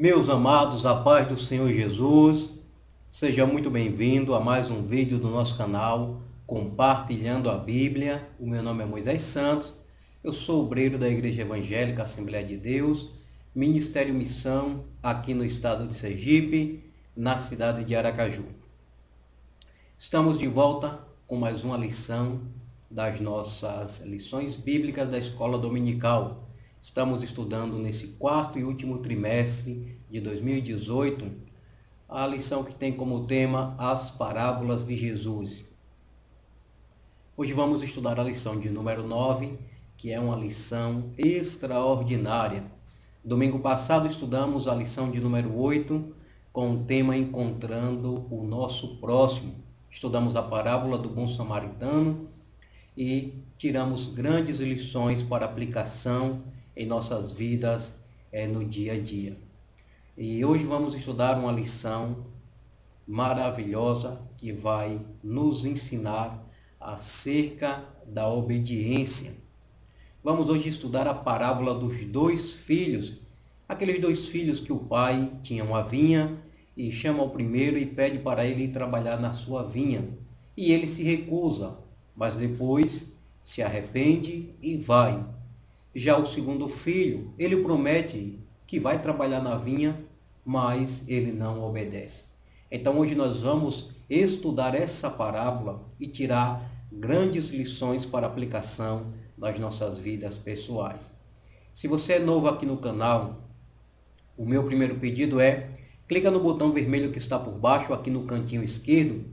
Meus amados, a paz do Senhor Jesus, seja muito bem-vindo a mais um vídeo do nosso canal Compartilhando a Bíblia. O meu nome é Moisés Santos, eu sou obreiro da Igreja Evangélica Assembleia de Deus, Ministério Missão, aqui no estado de Sergipe, na cidade de Aracaju. Estamos de volta com mais uma lição das nossas lições bíblicas da Escola Dominical. Estamos estudando nesse quarto e último trimestre de 2018 a lição que tem como tema as parábolas de Jesus. Hoje vamos estudar a lição de número 9, que é uma lição extraordinária. Domingo passado estudamos a lição de número 8 com o tema Encontrando o Nosso Próximo. Estudamos a parábola do bom samaritano e tiramos grandes lições para aplicação em nossas vidas no dia a dia. E hoje vamos estudar uma lição maravilhosa que vai nos ensinar acerca da obediência. Vamos hoje estudar a parábola dos dois filhos, aqueles dois filhos que o pai tinha uma vinha e chama o primeiro e pede para ele ir trabalhar na sua vinha. E ele se recusa, mas depois se arrepende e vai. Já o segundo filho, ele promete que vai trabalhar na vinha, mas ele não obedece. Então hoje nós vamos estudar essa parábola e tirar grandes lições para aplicação das nossas vidas pessoais. Se você é novo aqui no canal, o meu primeiro pedido é, clica no botão vermelho que está por baixo, aqui no cantinho esquerdo,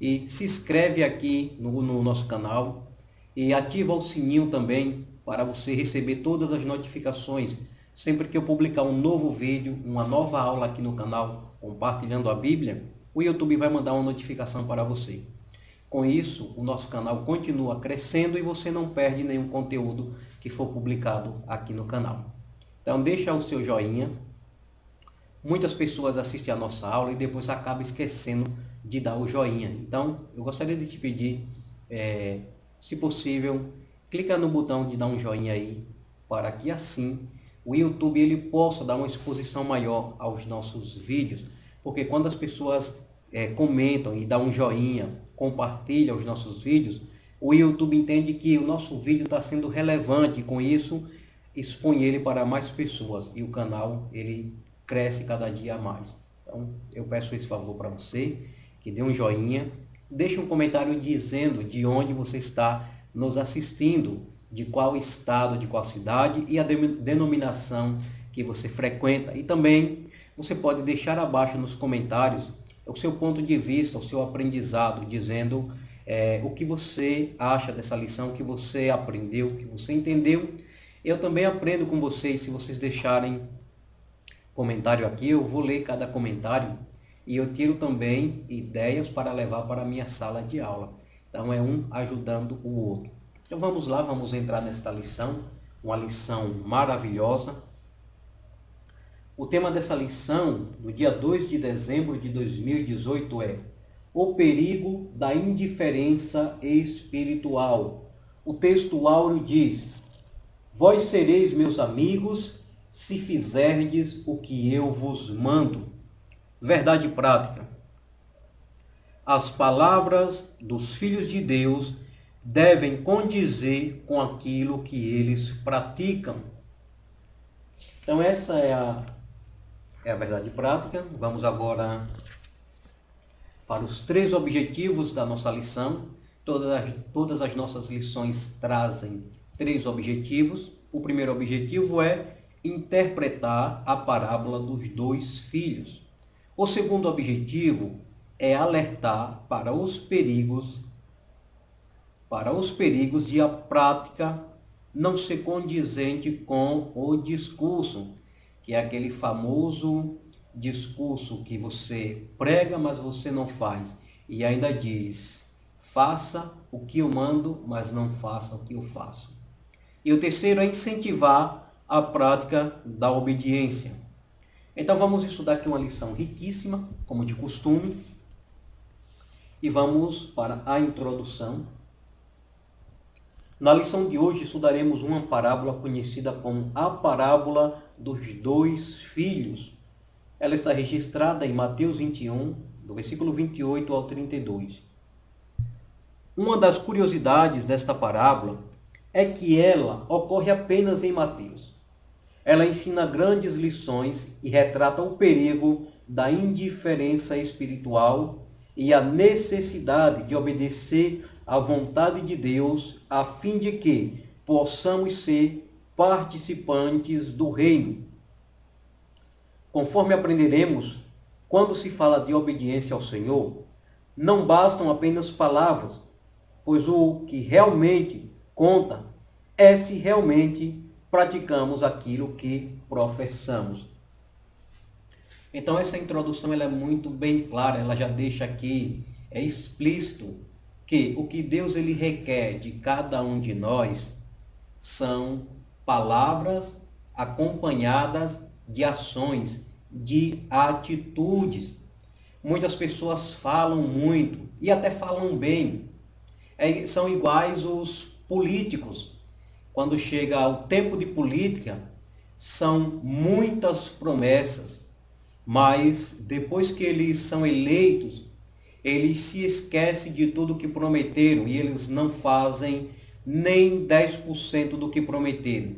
e se inscreve aqui no nosso canal e ativa o sininho também, para você receber todas as notificações sempre que eu publicar um novo vídeo, uma nova aula aqui no canal Compartilhando a Bíblia. O YouTube vai mandar uma notificação para você. Com isso, o nosso canal continua crescendo e você não perde nenhum conteúdo que for publicado aqui no canal. Então deixa o seu joinha. Muitas pessoas assistem a nossa aula e depois acabam esquecendo de dar o joinha. Então eu gostaria de te pedir, se possível, clica no botão de dar um joinha aí, para que assim o YouTube ele possa dar uma exposição maior aos nossos vídeos. Porque quando as pessoas comentam e dão um joinha, compartilham os nossos vídeos, o YouTube entende que o nosso vídeo está sendo relevante e com isso expõe ele para mais pessoas. E o canal ele cresce cada dia mais. Então eu peço esse favor para você, que dê um joinha. Deixe um comentário dizendo de onde você está nos assistindo, de qual estado, de qual cidade e a denominação que você frequenta. E também você pode deixar abaixo nos comentários o seu ponto de vista, o seu aprendizado, dizendo o que você acha dessa lição, o que você aprendeu, o que você entendeu. Eu também aprendo com vocês, se vocês deixarem comentário aqui, eu vou ler cada comentário e eu tiro também ideias para levar para a minha sala de aula. Então é um ajudando o outro. Então vamos lá, vamos entrar nesta lição, uma lição maravilhosa. O tema dessa lição, no dia 2 de dezembro de 2018 é o perigo da indiferença espiritual. O texto áureo diz, vós sereis meus amigos se fizerdes o que eu vos mando. Verdade prática. As palavras dos filhos de Deus devem condizer com aquilo que eles praticam. Então essa é a verdade prática. Vamos agora para os três objetivos da nossa lição. Todas as nossas lições trazem três objetivos. O primeiro objetivo é interpretar a parábola dos dois filhos. O segundo objetivo é alertar para os perigos de a prática não ser condizente com o discurso, que é aquele famoso discurso que você prega, mas você não faz. E ainda diz, faça o que eu mando, mas não faça o que eu faço. E o terceiro é incentivar a prática da obediência. Então vamos estudar aqui uma lição riquíssima, como de costume. E vamos para a introdução. Na lição de hoje estudaremos uma parábola conhecida como a parábola dos dois filhos. Ela está registrada em Mateus 21, do versículo 28 ao 32. Uma das curiosidades desta parábola é que ela ocorre apenas em Mateus. Ela ensina grandes lições e retrata o perigo da indiferença espiritual e a necessidade de obedecer à vontade de Deus a fim de que possamos ser participantes do reino. Conforme aprenderemos, quando se fala de obediência ao Senhor, não bastam apenas palavras, pois o que realmente conta é se realmente praticamos aquilo que professamos. Então essa introdução ela é muito bem clara, ela já deixa aqui, é explícito, que o que Deus ele requer de cada um de nós são palavras acompanhadas de ações, de atitudes. Muitas pessoas falam muito e até falam bem. São iguais os políticos. Quando chega o tempo de política, são muitas promessas, mas depois que eles são eleitos, eles se esquecem de tudo que prometeram e eles não fazem nem 10% do que prometeram.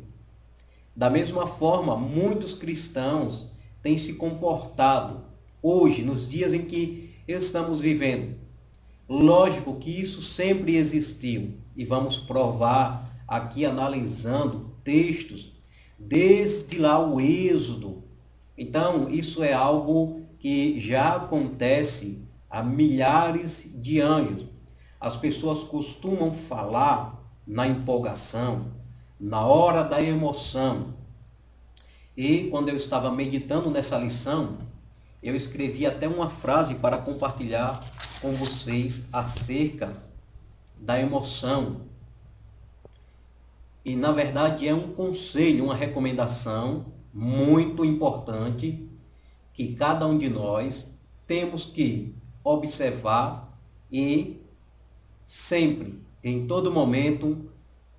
Da mesma forma, muitos cristãos têm se comportado hoje, nos dias em que estamos vivendo. Lógico que isso sempre existiu e vamos provar aqui analisando textos desde lá o Êxodo. Então, isso é algo que já acontece há milhares de anos. As pessoas costumam falar na empolgação, na hora da emoção. E quando eu estava meditando nessa lição, eu escrevi até uma frase para compartilhar com vocês acerca da emoção. E na verdade é um conselho, uma recomendação muito importante que cada um de nós temos que observar e sempre, em todo momento,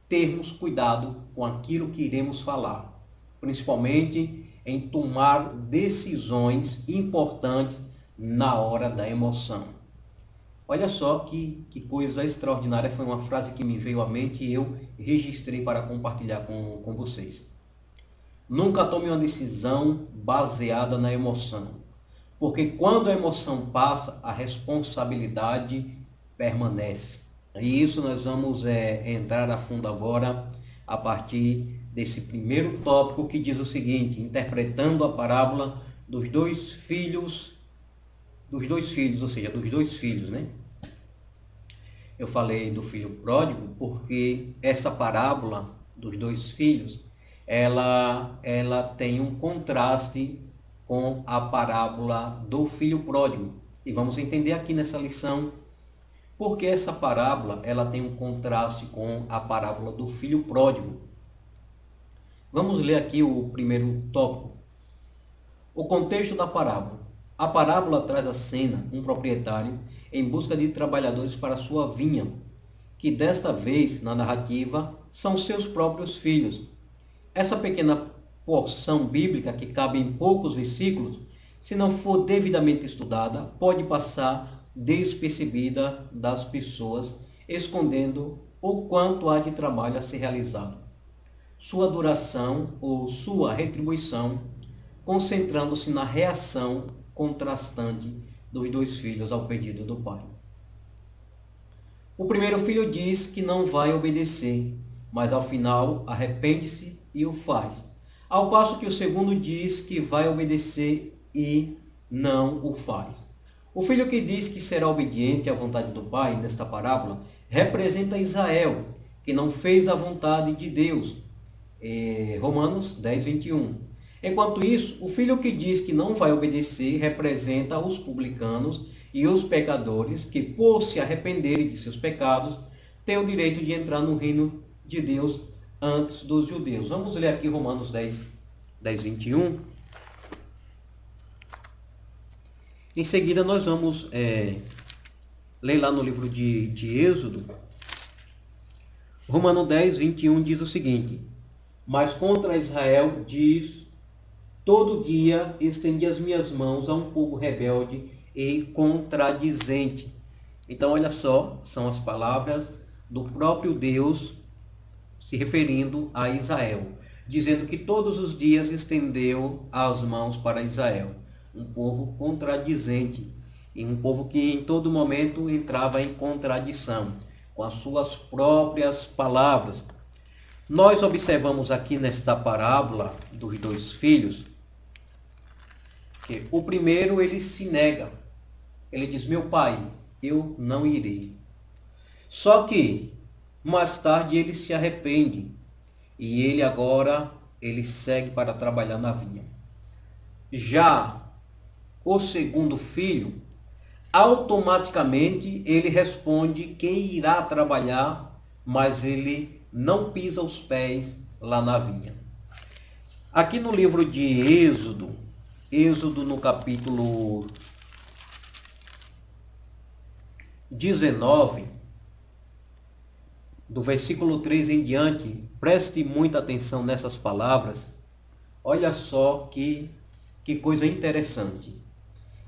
termos cuidado com aquilo que iremos falar, principalmente em tomar decisões importantes na hora da emoção. Olha só que coisa extraordinária, foi uma frase que me veio à mente e eu registrei para compartilhar com vocês. Nunca tome uma decisão baseada na emoção, porque quando a emoção passa, a responsabilidade permanece. E isso nós vamos entrar a fundo agora a partir desse primeiro tópico que diz o seguinte: interpretando a parábola dos dois filhos, né? Eu falei do filho pródigo porque essa parábola dos dois filhos, ela tem um contraste com a parábola do filho pródigo. E vamos entender aqui nessa lição porque essa parábola ela tem um contraste com a parábola do filho pródigo. Vamos ler aqui o primeiro tópico. O contexto da parábola. A parábola traz à cena um proprietário em busca de trabalhadores para sua vinha, que desta vez, na narrativa, são seus próprios filhos. Essa pequena porção bíblica, que cabe em poucos versículos, se não for devidamente estudada, pode passar despercebida das pessoas, escondendo o quanto há de trabalho a ser realizado, sua duração ou sua retribuição, concentrando-se na reação contrastante dos dois filhos ao pedido do pai. O primeiro filho diz que não vai obedecer, mas ao final arrepende-se e o faz, ao passo que o segundo diz que vai obedecer e não o faz. O filho que diz que será obediente à vontade do pai, nesta parábola, representa Israel, que não fez a vontade de Deus. Romanos 10, 21. Enquanto isso, o filho que diz que não vai obedecer representa os publicanos e os pecadores, que por se arrependerem de seus pecados, têm o direito de entrar no reino de Deus antes dos judeus. Vamos ler aqui Romanos 10, 21. Em seguida, nós vamos ler lá no livro de Êxodo. Romanos 10, 21 diz o seguinte: mas contra Israel diz Todo dia estendi as minhas mãos a um povo rebelde e contradizente. Então, olha só, são as palavras do próprio Deus se referindo a Israel, dizendo que todos os dias estendeu as mãos para Israel, um povo contradizente, e um povo que em todo momento entrava em contradição com as suas próprias palavras. Nós observamos aqui nesta parábola dos dois filhos que o primeiro ele se nega, ele diz: meu pai, eu não irei. Só que mais tarde ele se arrepende e ele agora ele segue para trabalhar na vinha. Já o segundo filho, automaticamente ele responde que irá trabalhar, mas ele não pisa os pés lá na vinha. Aqui no livro de Êxodo, no capítulo 19, do versículo 3 em diante, preste muita atenção nessas palavras. Olha só que coisa interessante.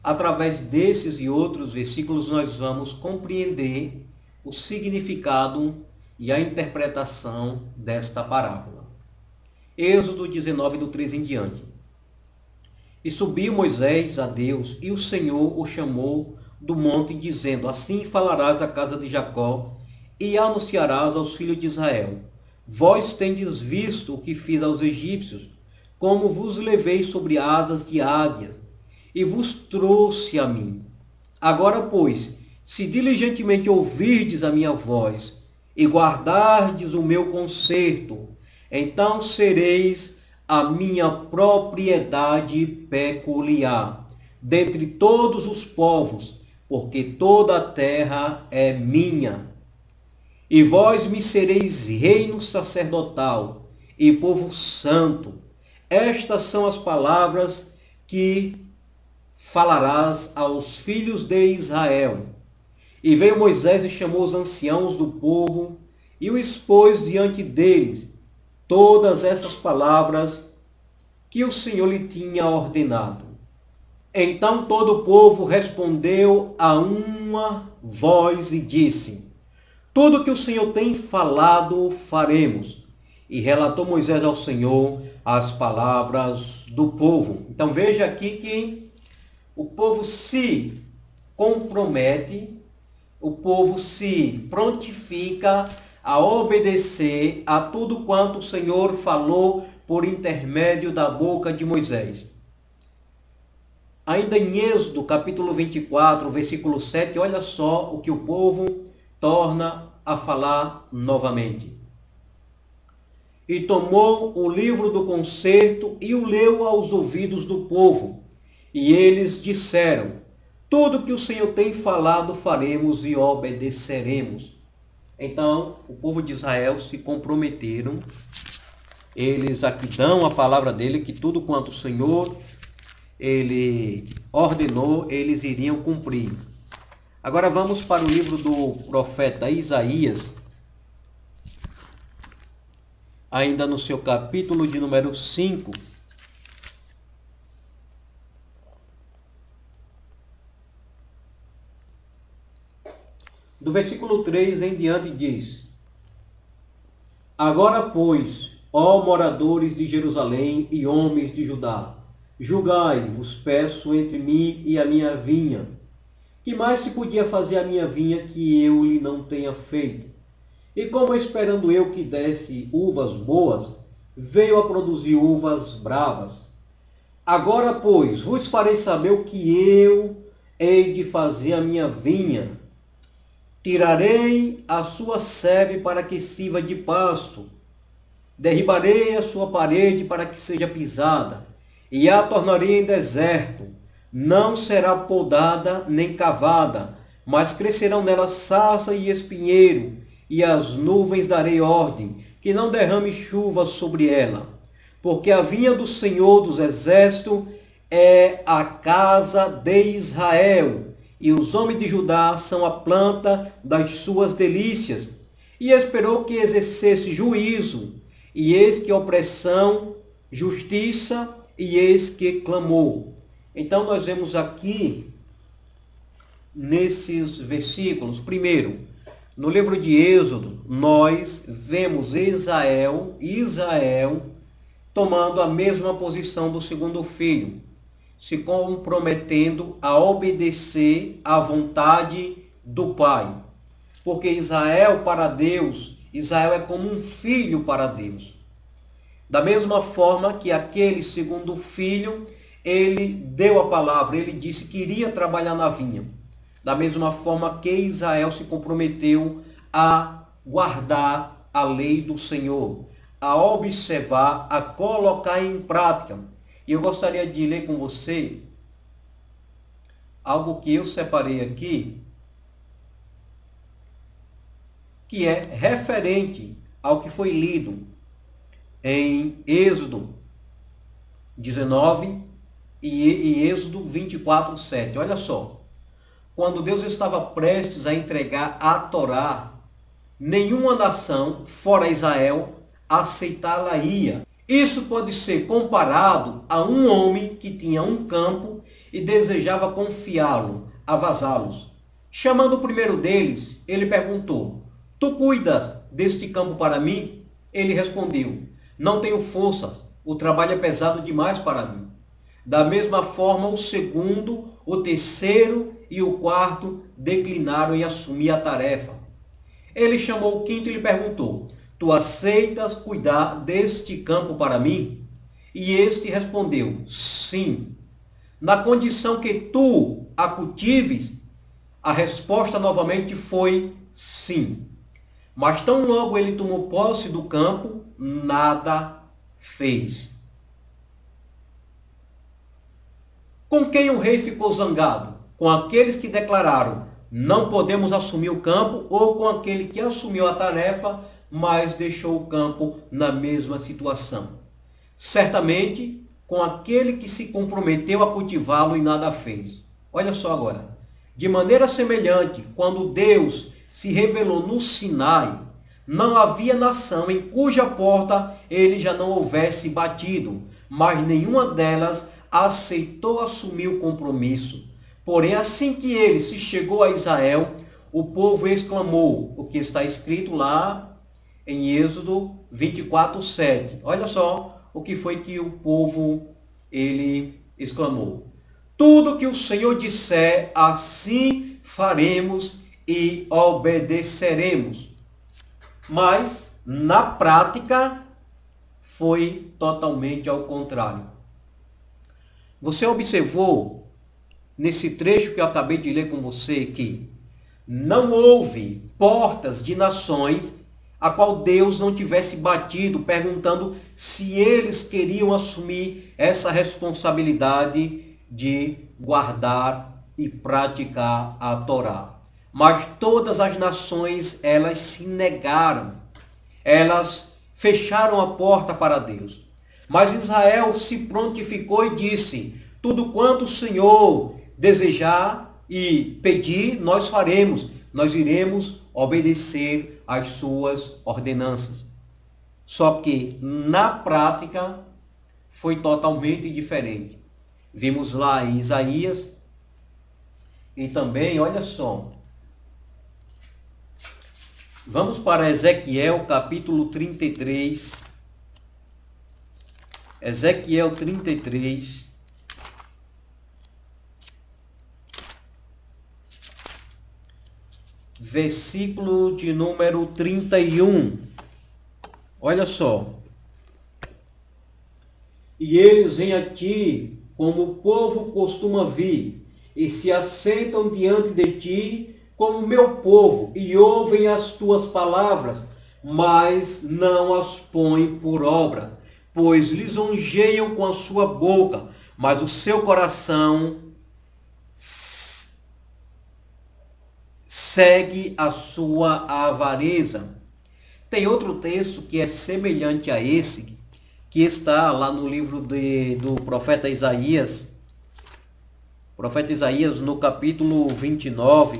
Através desses e outros versículos nós vamos compreender o significado e a interpretação desta parábola. Êxodo 19, do 3 em diante. E subiu Moisés a Deus, e o Senhor o chamou do monte, dizendo: assim falarás à casa de Jacó e anunciarás aos filhos de Israel: vós tendes visto o que fiz aos egípcios, como vos levei sobre asas de águia, e vos trouxe a mim. Agora, pois, se diligentemente ouvirdes a minha voz, e guardardes o meu concerto, então sereis a minha propriedade peculiar dentre todos os povos, porque toda a terra é minha. E vós me sereis reino sacerdotal e povo santo. Estas são as palavras que falarás aos filhos de Israel. E veio Moisés e chamou os anciãos do povo e o expôs diante deles todas essas palavras que o Senhor lhe tinha ordenado. Então todo o povo respondeu a uma voz e disse: tudo que o Senhor tem falado, faremos. E relatou Moisés ao Senhor as palavras do povo. Então veja aqui que o povo se compromete, o povo se prontifica a obedecer a tudo quanto o Senhor falou por intermédio da boca de Moisés. Ainda em Êxodo, capítulo 24, versículo 7, olha só o que o povo torna a falar novamente. E tomou o livro do concerto e o leu aos ouvidos do povo. E eles disseram: tudo que o Senhor tem falado, faremos e obedeceremos. Então, o povo de Israel se comprometeram. Eles aqui dão a palavra dele, que tudo quanto o Senhor ele ordenou, eles iriam cumprir. Agora vamos para o livro do profeta Isaías, ainda no seu capítulo de número 5. Do versículo 3 em diante diz: agora, pois, ó moradores de Jerusalém e homens de Judá, julgai, vos peço, entre mim e a minha vinha. Que mais se podia fazer a minha vinha que eu lhe não tenha feito? E como esperando eu que desse uvas boas, veio a produzir uvas bravas. Agora, pois, vos farei saber o que eu hei de fazer a minha vinha. Tirarei a sua sebe para que sirva de pasto. Derribarei a sua parede para que seja pisada, e a tornarei em deserto. Não será podada nem cavada, mas crescerão nela sarça e espinheiro, e as nuvens darei ordem, que não derrame chuva sobre ela. Porque a vinha do Senhor dos Exércitos é a casa de Israel, e os homens de Judá são a planta das suas delícias. E esperou que exercesse juízo, e eis que opressão, justiça e eis que clamou. Então nós vemos aqui, nesses versículos, primeiro, no livro de Êxodo, nós vemos Israel tomando a mesma posição do segundo filho, se comprometendo a obedecer à vontade do Pai. Porque Israel para Deus, Israel é como um filho para Deus. Da mesma forma que aquele segundo filho, ele deu a palavra, ele disse que iria trabalhar na vinha. Da mesma forma que Israel se comprometeu a guardar a lei do Senhor, a observar, a colocar em prática. E eu gostaria de ler com você algo que eu separei aqui, que é referente ao que foi lido em Êxodo 19 e Êxodo 24:7. Olha só. Quando Deus estava prestes a entregar a Torá, nenhuma nação, fora Israel, aceitá-la ia. Isso pode ser comparado a um homem que tinha um campo e desejava confiá-lo, avazá-los. Chamando o primeiro deles, ele perguntou, "Tu cuidas deste campo para mim?" Ele respondeu, "Não tenho forças, o trabalho é pesado demais para mim." Da mesma forma, o segundo, o terceiro e o quarto declinaram em assumir a tarefa. Ele chamou o quinto e lhe perguntou, "Tu aceitas cuidar deste campo para mim?" E este respondeu, "Sim. Na condição que tu a cultives?" A resposta novamente foi, "Sim." Mas tão logo ele tomou posse do campo, nada fez. Com quem o rei ficou zangado? Com aqueles que declararam, "Não podemos assumir o campo", ou com aquele que assumiu a tarefa, mas deixou o campo na mesma situação? Certamente, com aquele que se comprometeu a cultivá-lo e nada fez. Olha só agora. De maneira semelhante, quando Deus se revelou no Sinai, não havia nação em cuja porta ele já não houvesse batido, mas nenhuma delas aceitou assumir o compromisso. Porém, assim que ele se chegou a Israel, o povo exclamou, o que está escrito lá em Êxodo 24:7. Olha só o que foi que o povo, ele exclamou. "Tudo que o Senhor disser, assim faremos e obedeceremos." Mas, na prática, foi totalmente ao contrário. Você observou nesse trecho que eu acabei de ler com você, que não houve portas de nações a qual Deus não tivesse batido, perguntando se eles queriam assumir essa responsabilidade de guardar e praticar a Torá. Mas todas as nações, elas se negaram, elas fecharam a porta para Deus. Mas Israel se prontificou e disse, "Tudo quanto o Senhor desejar e pedir, nós faremos, nós iremos obedecer às suas ordenanças." Só que na prática foi totalmente diferente. Vimos lá em Isaías e também, olha só, vamos para Ezequiel capítulo 33, Ezequiel 33. Versículo de número 31. Olha só. "E eles vêm a ti, como o povo costuma vir, e se assentam diante de ti, como meu povo, e ouvem as tuas palavras, mas não as põem por obra, pois lisonjeiam com a sua boca, mas o seu coração segue a sua avareza." Tem outro texto que é semelhante a esse, que está lá no livro do profeta Isaías. Profeta Isaías, no capítulo 29.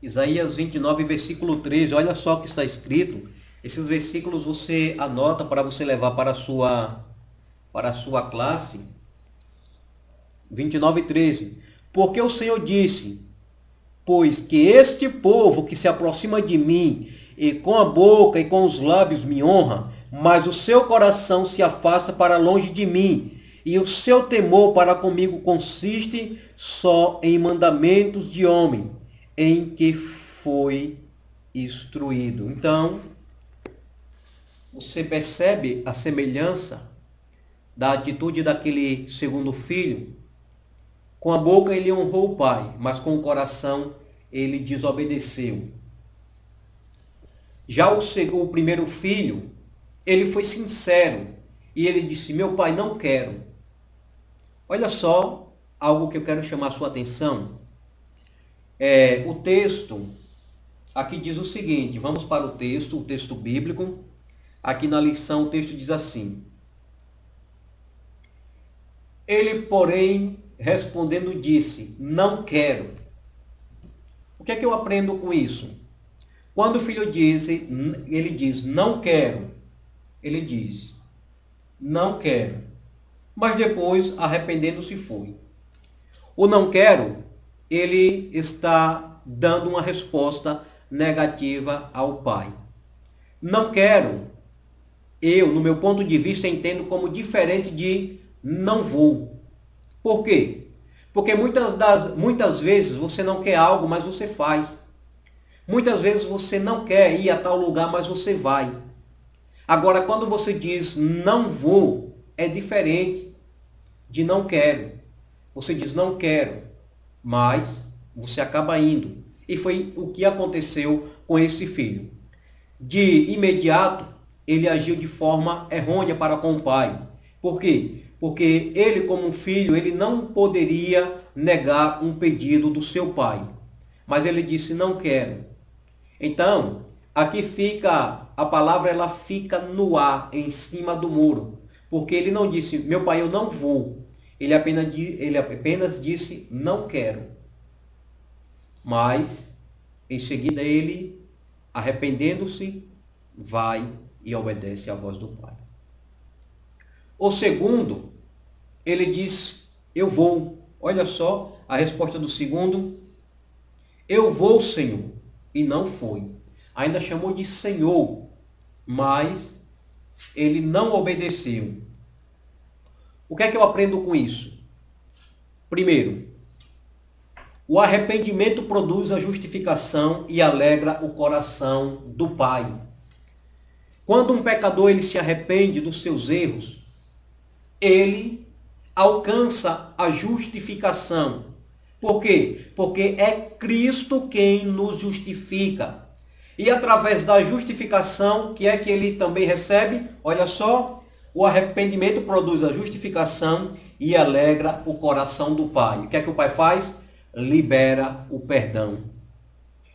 Isaías 29, versículo 13. Olha só o que está escrito. Esses versículos você anota para você levar para a sua classe. 29:13. Porque o Senhor disse: pois que este povo que se aproxima de mim, e com a boca e com os lábios me honra, mas o seu coração se afasta para longe de mim, e o seu temor para comigo consiste só em mandamentos de homem, em que foi instruído. Então, você percebe a semelhança da atitude daquele segundo filho? Com a boca ele honrou o pai, mas com o coração ele desobedeceu. Já o primeiro filho, ele foi sincero e ele disse: meu pai, não quero. Olha só algo que eu quero chamar a sua atenção. O texto aqui diz o seguinte, vamos para o texto bíblico. Aqui na lição o texto diz assim: ele, porém, respondendo, disse: não quero. O que é que eu aprendo com isso? Quando o filho diz, ele diz: não quero. Ele diz: não quero. Mas depois, arrependendo-se, foi. O não quero, ele está dando uma resposta negativa ao pai. Não quero, eu, no meu ponto de vista, entendo como diferente de não vou. Por quê? Porque muitas vezes você não quer algo, mas você faz. Muitas vezes você não quer ir a tal lugar, mas você vai. Agora, quando você diz não vou, é diferente de não quero. Você diz não quero, mas você acaba indo. E foi o que aconteceu com esse filho. De imediato, ele agiu de forma errônea para com o pai. Por quê? Porque ele, como filho, ele não poderia negar um pedido do seu pai. Mas ele disse: não quero. Então, aqui fica, a palavra ela fica no ar, em cima do muro. Porque ele não disse: meu pai, eu não vou. Ele apenas disse: não quero. Mas, em seguida, ele, arrependendo-se, vai e obedece à voz do pai. O segundo, ele diz: eu vou. Olha só a resposta do segundo: eu vou, Senhor. E não foi. Ainda chamou de Senhor, mas ele não obedeceu. O que é que eu aprendo com isso? Primeiro, o arrependimento produz a justificação e alegra o coração do Pai. Quando um pecador ele se arrepende dos seus erros, ele alcança a justificação. Por quê? Porque é Cristo quem nos justifica. E através da justificação, que é que ele também recebe? Olha só, o arrependimento produz a justificação e alegra o coração do Pai. O que é que o Pai faz? Libera o perdão.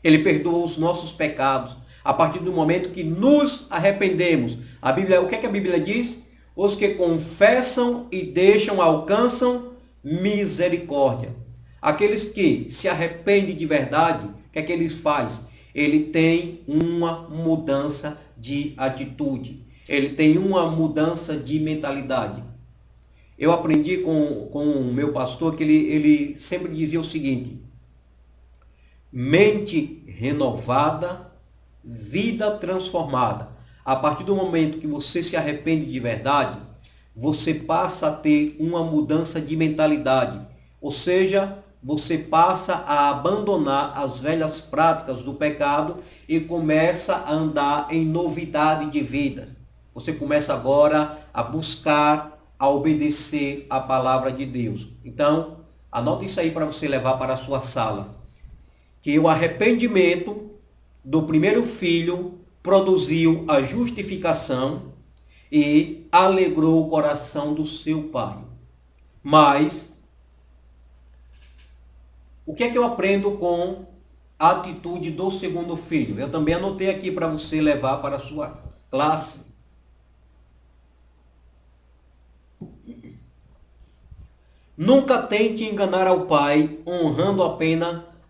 Ele perdoa os nossos pecados a partir do momento que nos arrependemos. A Bíblia, o que é que a Bíblia diz? Os que confessam e deixam, alcançam misericórdia. Aqueles que se arrependem de verdade, o que é que eles fazem? Ele tem uma mudança de atitude. Ele tem uma mudança de mentalidade. Eu aprendi com o meu pastor que ele sempre dizia o seguinte: mente renovada, vida transformada. A partir do momento que você se arrepende de verdade, você passa a ter uma mudança de mentalidade. Ou seja, você passa a abandonar as velhas práticas do pecado e começa a andar em novidade de vida. Você começa agora a buscar, a obedecer a palavra de Deus. Então, anota isso aí para você levar para a sua sala. Que o arrependimento do primeiro filho produziu a justificação e alegrou o coração do seu pai. Mas, o que é que eu aprendo com a atitude do segundo filho? Eu também anotei aqui para você levar para a sua classe. Nunca tente enganar ao pai, honrando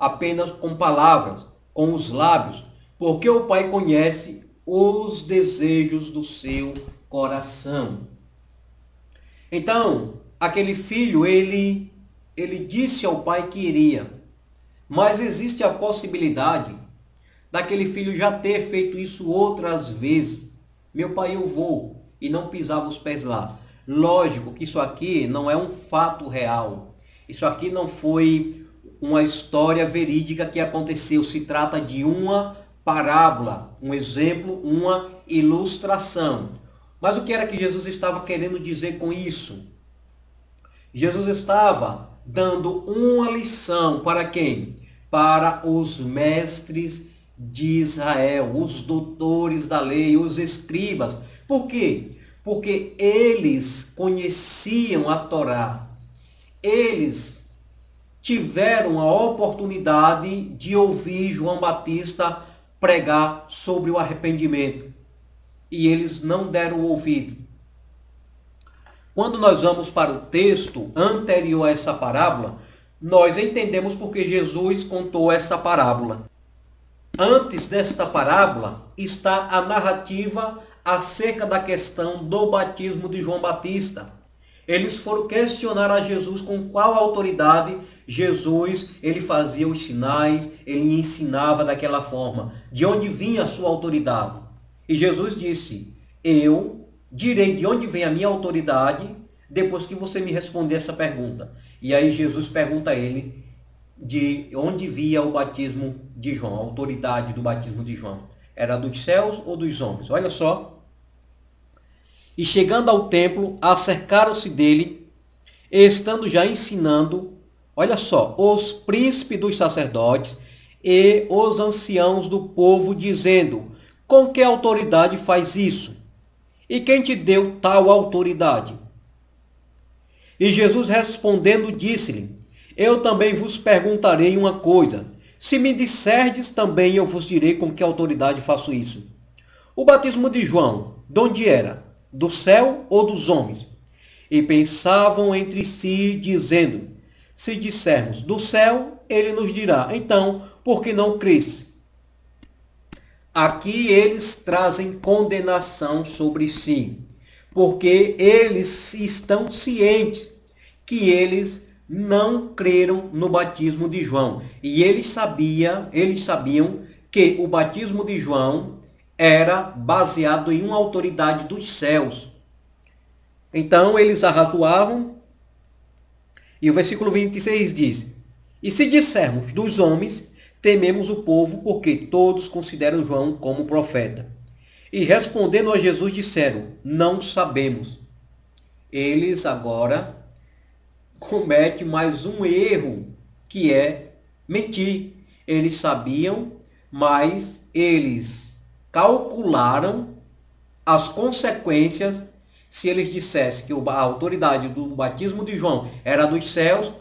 apenas com palavras, com os lábios, porque o Pai conhece os desejos do seu coração. Então, aquele filho, ele disse ao pai que iria, mas existe a possibilidade daquele filho já ter feito isso outras vezes. Meu pai, eu vou, e não pisava os pés lá. Lógico que isso aqui não é um fato real. Isso aqui não foi uma história verídica que aconteceu. Se trata de uma parábola, um exemplo, uma ilustração. Mas o que era que Jesus estava querendo dizer com isso? Jesus estava dando uma lição para quem? Para os mestres de Israel, os doutores da lei, os escribas. Por quê? Porque eles conheciam a Torá. Eles tiveram a oportunidade de ouvir João Batista pregar sobre o arrependimento. E eles não deram ouvido. Quando nós vamos para o texto anterior a essa parábola, nós entendemos porque Jesus contou essa parábola. Antes desta parábola está a narrativa acerca da questão do batismo de João Batista. Eles foram questionar a Jesus com qual autoridade Jesus ele fazia os sinais, ele ensinava daquela forma. De onde vinha a sua autoridade? E Jesus disse, eu direi de onde vem a minha autoridade depois que você me responder essa pergunta. E aí Jesus pergunta a ele, de onde via o batismo de João, a autoridade do batismo de João. Era dos céus ou dos homens? Olha só. E chegando ao templo, acercaram-se dele, estando já ensinando, olha só, os príncipes dos sacerdotes e os anciãos do povo, dizendo, com que autoridade faz isso? E quem te deu tal autoridade? E Jesus respondendo, disse-lhe, eu também vos perguntarei uma coisa. Se me disserdes também, eu vos direi com que autoridade faço isso. O batismo de João, de onde era? Do céu ou dos homens? E pensavam entre si, dizendo, se dissermos do céu, ele nos dirá, então, por que não creste? Aqui eles trazem condenação sobre si, porque eles estão cientes que eles não creram no batismo de João. E eles sabiam que o batismo de João era baseado em uma autoridade dos céus. Então eles arrazoavam. E o versículo 26 diz, e se dissermos dos homens, tememos o povo, porque todos consideram João como profeta. E respondendo a Jesus disseram, não sabemos. Eles agora comete mais um erro, que é mentir. Eles sabiam, mas eles calcularam as consequências se eles dissessem que a autoridade do batismo de João era dos céus.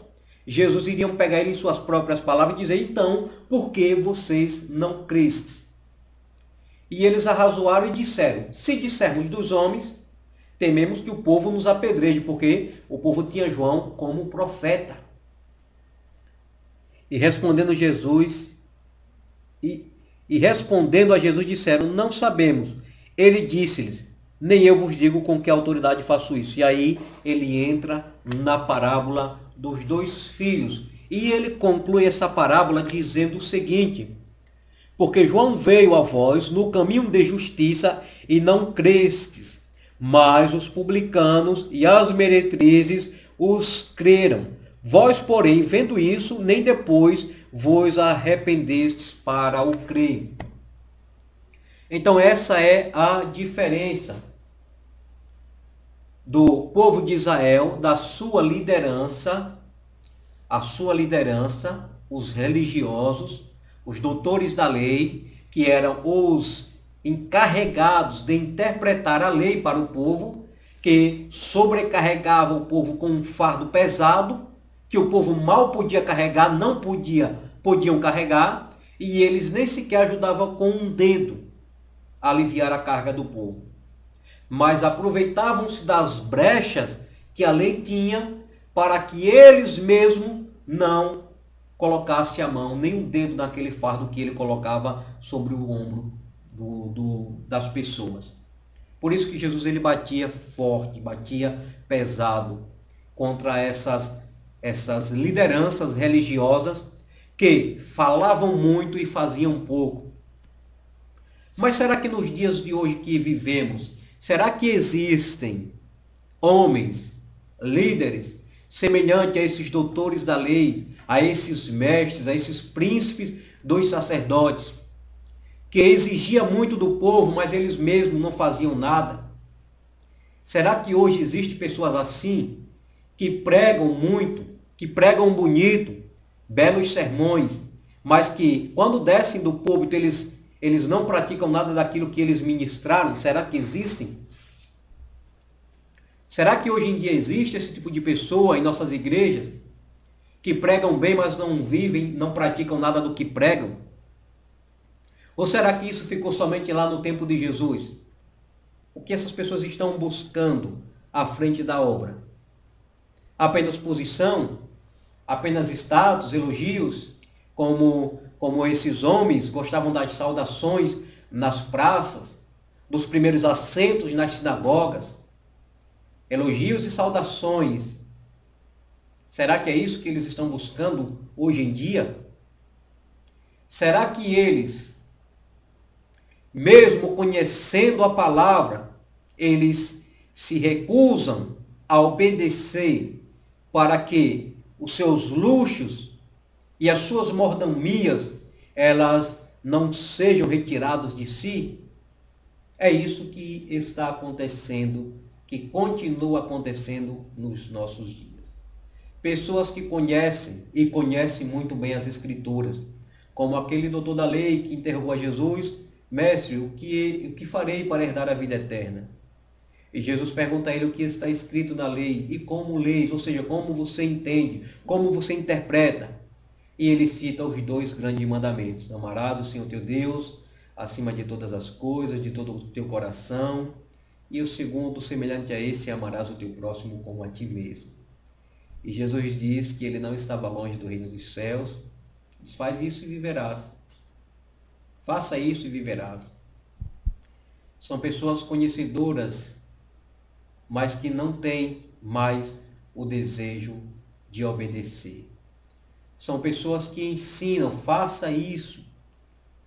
Jesus iria pegar ele em suas próprias palavras e dizer, então, por que vocês não crestes? E eles arrazoaram e disseram, se dissermos dos homens, tememos que o povo nos apedreje, porque o povo tinha João como profeta. E respondendo a Jesus disseram, não sabemos. Ele disse-lhes, nem eu vos digo com que autoridade faço isso. E aí ele entra na parábola dos dois filhos. E ele conclui essa parábola dizendo o seguinte, porque João veio a vós no caminho de justiça e não crestes, mas os publicanos e as meretrizes os creram. Vós, porém, vendo isso, nem depois vos arrependestes para o crer. Então essa é a diferença do povo de Israel, da sua liderança, os religiosos, os doutores da lei, que eram os encarregados de interpretar a lei para o povo, que sobrecarregava o povo com um fardo pesado, que o povo mal podia carregar, não podiam carregar, e eles nem sequer ajudavam com um dedo a aliviar a carga do povo. Mas aproveitavam-se das brechas que a lei tinha para que eles mesmos não colocassem a mão, nem um dedo naquele fardo que ele colocava sobre o ombro das pessoas. Por isso que Jesus ele batia forte, batia pesado contra essas lideranças religiosas que falavam muito e faziam pouco. Mas será que nos dias de hoje que vivemos, será que existem homens, líderes, semelhantes a esses doutores da lei, a esses mestres, a esses príncipes dos sacerdotes, que exigia muito do povo, mas eles mesmos não faziam nada? Será que hoje existem pessoas assim, que pregam muito, que pregam bonito, belos sermões, mas que quando descem do púlpito eles não praticam nada daquilo que eles ministraram? Será que existem? Será que hoje em dia existe esse tipo de pessoa em nossas igrejas, que pregam bem, mas não vivem, não praticam nada do que pregam? Ou será que isso ficou somente lá no tempo de Jesus? O que essas pessoas estão buscando à frente da obra? Apenas posição? Apenas status, elogios? Como esses homens gostavam das saudações nas praças, dos primeiros assentos nas sinagogas? Elogios e saudações. Será que é isso que eles estão buscando hoje em dia? Será que eles, mesmo conhecendo a palavra, eles se recusam a obedecer para que os seus luxos e as suas mordomias, elas não sejam retiradas de si? É isso que está acontecendo, que continua acontecendo nos nossos dias. Pessoas que conhecem, e conhecem muito bem as Escrituras, como aquele doutor da lei que interrogou a Jesus: mestre, o que farei para herdar a vida eterna? E Jesus pergunta a ele o que está escrito na lei e como leis, ou seja, como você entende, como você interpreta. E ele cita os 2 grandes mandamentos: amarás o Senhor teu Deus acima de todas as coisas, de todo o teu coração. E o segundo, semelhante a esse, amarás o teu próximo como a ti mesmo. E Jesus diz que ele não estava longe do reino dos céus. Diz: faz isso e viverás. Faça isso e viverás. São pessoas conhecedoras, mas que não têm mais o desejo de obedecer. São pessoas que ensinam: faça isso,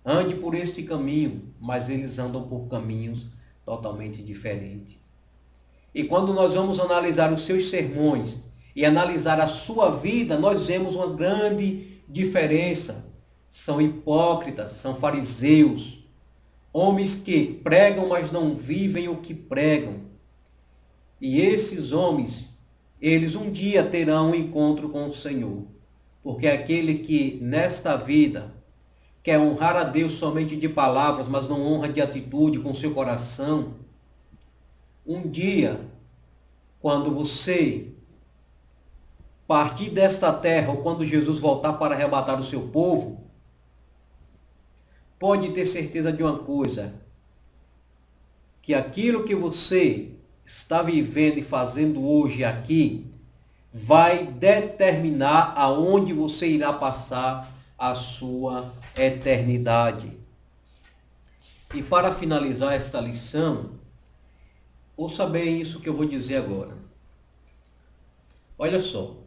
ande por este caminho, mas eles andam por caminhos totalmente diferentes. E quando nós vamos analisar os seus sermões e analisar a sua vida, nós vemos uma grande diferença. São hipócritas, são fariseus, homens que pregam, mas não vivem o que pregam. E esses homens, eles um dia terão um encontro com o Senhor, porque aquele que nesta vida quer honrar a Deus somente de palavras, mas não honra de atitude com seu coração, um dia, quando você partir desta terra, ou quando Jesus voltar para arrebatar o seu povo, pode ter certeza de uma coisa: que aquilo que você está vivendo e fazendo hoje aqui vai determinar aonde você irá passar a sua eternidade. E para finalizar esta lição, ouça bem isso que eu vou dizer agora. Olha só,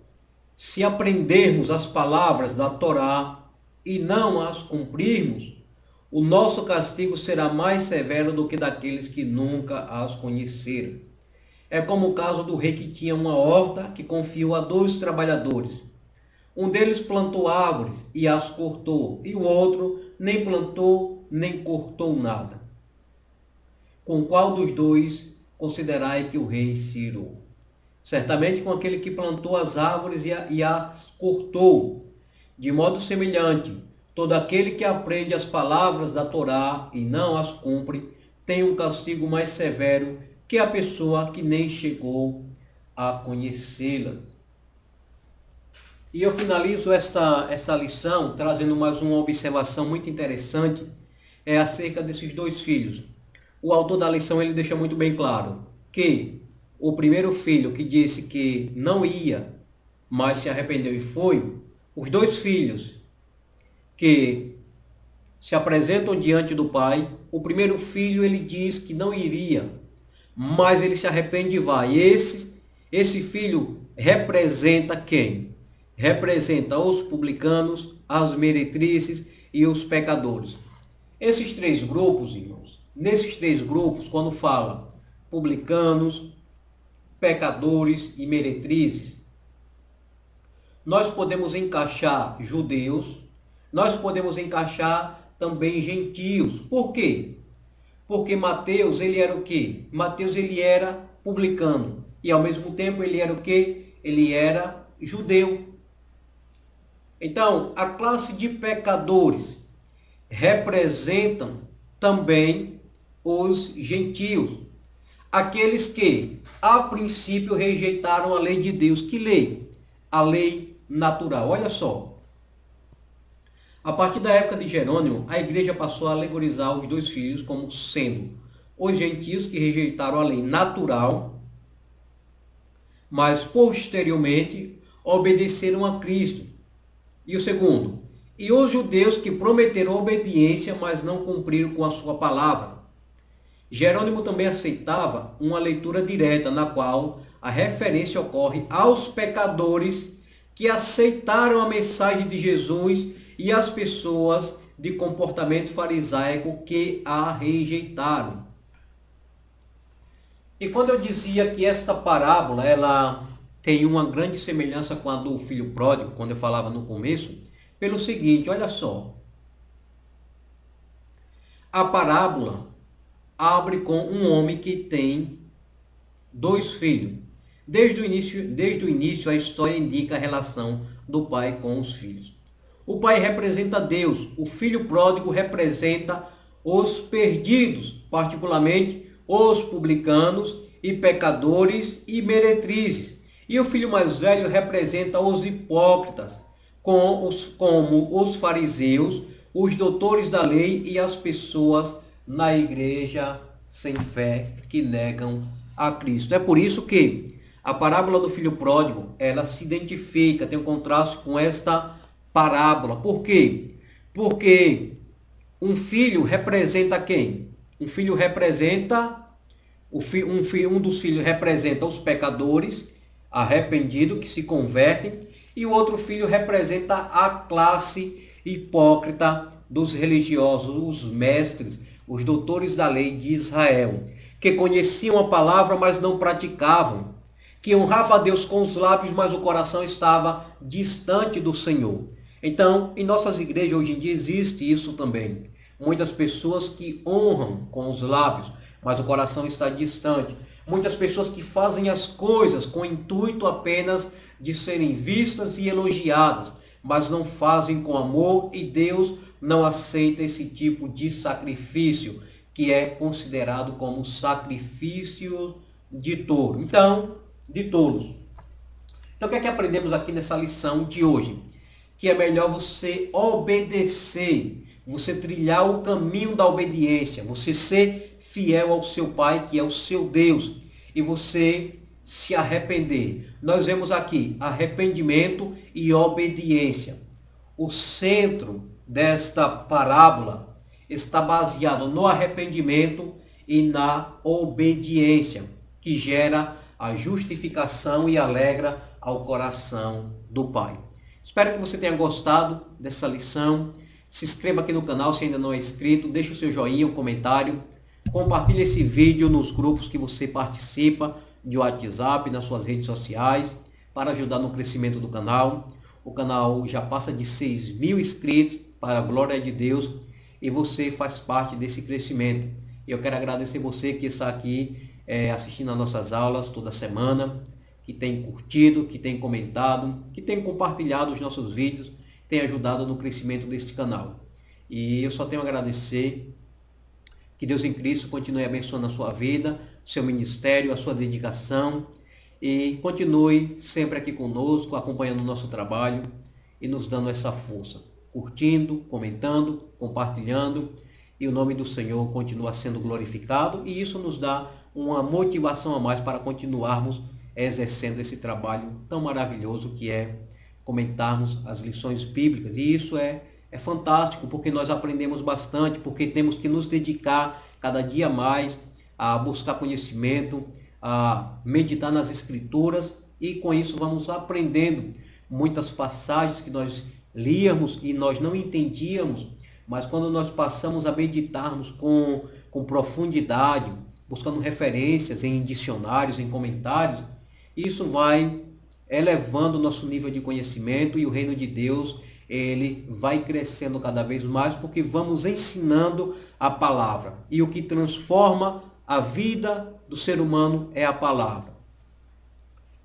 se aprendermos as palavras da Torá e não as cumprirmos, o nosso castigo será mais severo do que daqueles que nunca as conheceram. É como o caso do rei que tinha uma horta que confiou a 2 trabalhadores. Um deles plantou árvores e as cortou, e o outro nem plantou nem cortou nada. Com qual dos 2 considerai que o rei se irou? Certamente com aquele que plantou as árvores e as cortou. De modo semelhante, todo aquele que aprende as palavras da Torá e não as cumpre, tem um castigo mais severo que a pessoa que nem chegou a conhecê-la. E eu finalizo esta lição trazendo mais uma observação muito interessante, é acerca desses 2 filhos. O autor da lição ele deixa muito bem claro que o primeiro filho, que disse que não ia, mas se arrependeu e foi, os 2 filhos que se apresentam diante do pai. O primeiro filho, ele diz que não iria, mas ele se arrepende e vai. Esse filho representa quem? Representa os publicanos, as meretrizes e os pecadores. Esses três grupos, irmãos, nesses três grupos, quando fala publicanos, pecadores e meretrizes, nós podemos encaixar judeus, nós podemos encaixar também gentios. Por quê? Porque Mateus, ele era o quê? Mateus, ele era publicano e ao mesmo tempo ele era o quê? Ele era judeu. Então, a classe de pecadores representam também os gentios, aqueles que a princípio rejeitaram a lei de Deus. Que lei? A lei natural. Olha só, a partir da época de Jerônimo, a igreja passou a alegorizar os dois filhos como sendo os gentios que rejeitaram a lei natural, mas posteriormente obedeceram a Cristo. E o segundo, e os judeus que prometeram obediência, mas não cumpriram com a sua palavra. Jerônimo também aceitava uma leitura direta, na qual a referência ocorre aos pecadores que aceitaram a mensagem de Jesus e as pessoas de comportamento farisaico que a rejeitaram. E quando eu dizia que esta parábola, ela tem uma grande semelhança com a do filho pródigo, quando eu falava no começo, pelo seguinte, olha só. A parábola abre com um homem que tem dois filhos. Desde o início, a história indica a relação do pai com os filhos. O pai representa Deus, o filho pródigo representa os perdidos, particularmente os publicanos e pecadores e meretrizes. E o filho mais velho representa os hipócritas, como os fariseus, os doutores da lei e as pessoas na igreja sem fé que negam a Cristo. É por isso que a parábola do filho pródigo, ela se identifica, tem um contraste com esta parábola. Por quê? Porque um filho representa quem? Um filho representa, um dos filhos representa os pecadores arrependidos que se convertem, e o outro filho representa a classe hipócrita dos religiosos, os mestres, os doutores da lei de Israel, que conheciam a palavra, mas não praticavam, que honrava a Deus com os lábios, mas o coração estava distante do Senhor. Então, em nossas igrejas hoje em dia existe isso também. Muitas pessoas que honram com os lábios, mas o coração está distante. Muitas pessoas que fazem as coisas com o intuito apenas de serem vistas e elogiadas, mas não fazem com amor, e Deus não aceita esse tipo de sacrifício, que é considerado como sacrifício de touro. Então, de tolos. Então, o que é que aprendemos aqui nessa lição de hoje? Que é melhor você obedecer, você trilhar o caminho da obediência, você ser fiel ao seu pai, que é o seu Deus, e você se arrepender. Nós vemos aqui arrependimento e obediência. O centro desta parábola está baseado no arrependimento e na obediência, que gera a justificação e alegra ao coração do Pai. Espero que você tenha gostado dessa lição. Se inscreva aqui no canal se ainda não é inscrito, deixe o seu joinha, um comentário, compartilhe esse vídeo nos grupos que você participa de WhatsApp, nas suas redes sociais, para ajudar no crescimento do canal. O canal já passa de 6.000 inscritos, para a glória de Deus, e você faz parte desse crescimento. Eu quero agradecer você que está aqui assistindo às nossas aulas toda semana, que tem curtido, que tem comentado, que tem compartilhado os nossos vídeos, tem ajudado no crescimento deste canal. E eu só tenho a agradecer. Que Deus em Cristo continue abençoando a sua vida, seu ministério, a sua dedicação, e continue sempre aqui conosco, acompanhando o nosso trabalho e nos dando essa força, curtindo, comentando, compartilhando, e o nome do Senhor continua sendo glorificado, e isso nos dá uma motivação a mais para continuarmos exercendo esse trabalho tão maravilhoso que é comentarmos as lições bíblicas. E isso é é fantástico, porque nós aprendemos bastante, porque temos que nos dedicar cada dia mais a buscar conhecimento, a meditar nas Escrituras, e com isso vamos aprendendo muitas passagens que nós líamos e nós não entendíamos, mas quando nós passamos a meditarmos com profundidade, buscando referências em dicionários, em comentários, isso vai elevando o nosso nível de conhecimento, e o reino de Deus ele vai crescendo cada vez mais, porque vamos ensinando a palavra. E o que transforma a vida do ser humano é a palavra.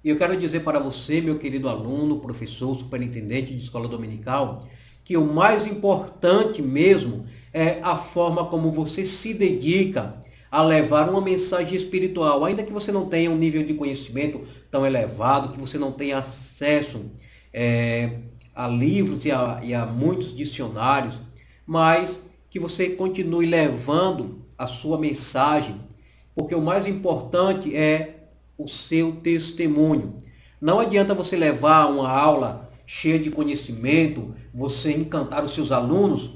E eu quero dizer para você, meu querido aluno, professor, superintendente de escola dominical, que o mais importante mesmo é a forma como você se dedica a levar uma mensagem espiritual, ainda que você não tenha um nível de conhecimento tão elevado, que você não tenha acesso a livros e a muitos dicionários, mas que você continue levando a sua mensagem, porque o mais importante é o seu testemunho. Não adianta você levar uma aula cheia de conhecimento, você encantar os seus alunos,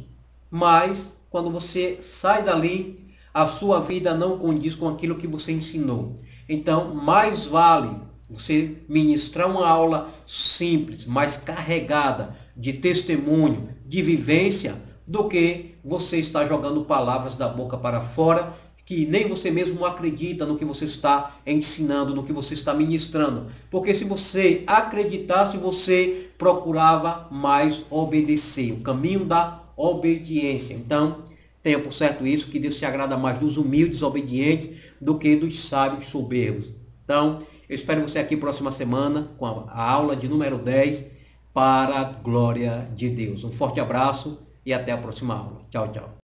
mas quando você sai dali, a sua vida não condiz com aquilo que você ensinou. Então, mais vale você ministrar uma aula simples, mas carregada de testemunho, de vivência, do que você estar jogando palavras da boca para fora, que nem você mesmo acredita no que você está ensinando, no que você está ministrando. Porque se você acreditasse, você procurava mais obedecer, o caminho da obediência. Então, tenha por certo isso, que Deus se agrada mais dos humildes, obedientes, do que dos sábios soberbos. Então, eu espero você aqui próxima semana com a aula de número 10, para a glória de Deus. Um forte abraço e até a próxima aula. Tchau, tchau.